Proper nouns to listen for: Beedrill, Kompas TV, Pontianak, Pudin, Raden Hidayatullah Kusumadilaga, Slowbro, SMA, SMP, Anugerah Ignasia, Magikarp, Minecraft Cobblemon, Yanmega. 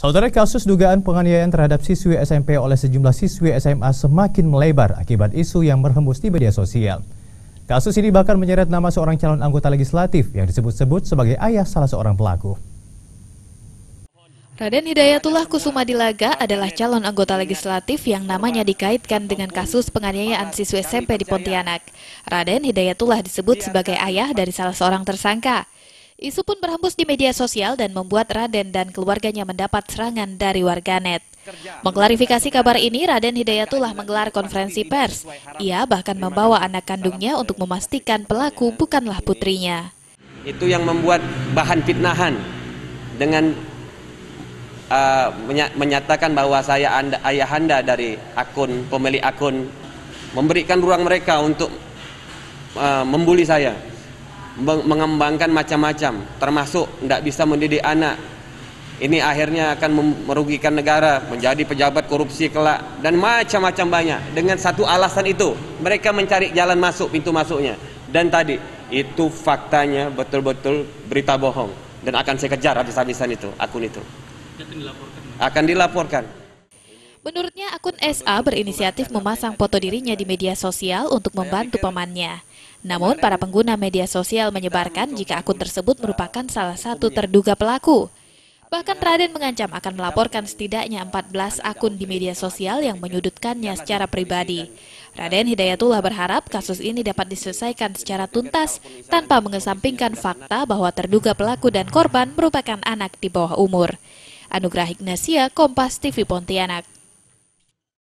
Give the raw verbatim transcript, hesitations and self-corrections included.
Saudara, kasus dugaan penganiayaan terhadap siswi S M P oleh sejumlah siswi S M A semakin melebar akibat isu yang berhembus di media sosial. Kasus ini bahkan menyeret nama seorang calon anggota legislatif yang disebut-sebut sebagai ayah salah seorang pelaku. Raden Hidayatullah Kusumadilaga adalah calon anggota legislatif yang namanya dikaitkan dengan kasus penganiayaan siswi S M P di Pontianak. Raden Hidayatullah disebut sebagai ayah dari salah seorang tersangka. Isu pun berhembus di media sosial dan membuat Raden dan keluarganya mendapat serangan dari warganet. Mengklarifikasi kabar ini, Raden Hidayatullah menggelar konferensi pers. Ia bahkan membawa anak kandungnya untuk memastikan pelaku bukanlah putrinya. Itu yang membuat bahan fitnahan dengan uh, menyatakan bahwa saya anda, ayahanda dari akun pemilik akun, memberikan ruang mereka untuk uh, membuli saya. Mengembangkan macam-macam, termasuk tidak bisa mendidik anak. Ini akhirnya akan merugikan negara, menjadi pejabat korupsi kelak, dan macam-macam banyak. Dengan satu alasan itu, mereka mencari jalan masuk, pintu masuknya. Dan tadi, itu faktanya betul-betul berita bohong. Dan akan saya kejar habis-habisan itu, akun itu. Akan dilaporkan. Menurutnya, akun S A berinisiatif memasang foto dirinya di media sosial untuk membantu pamannya. Namun, para pengguna media sosial menyebarkan jika akun tersebut merupakan salah satu terduga pelaku. Bahkan Raden mengancam akan melaporkan setidaknya empat belas akun di media sosial yang menyudutkannya secara pribadi. Raden Hidayatullah berharap kasus ini dapat diselesaikan secara tuntas tanpa mengesampingkan fakta bahwa terduga pelaku dan korban merupakan anak di bawah umur. Anugerah Ignasia, Kompas T V Pontianak.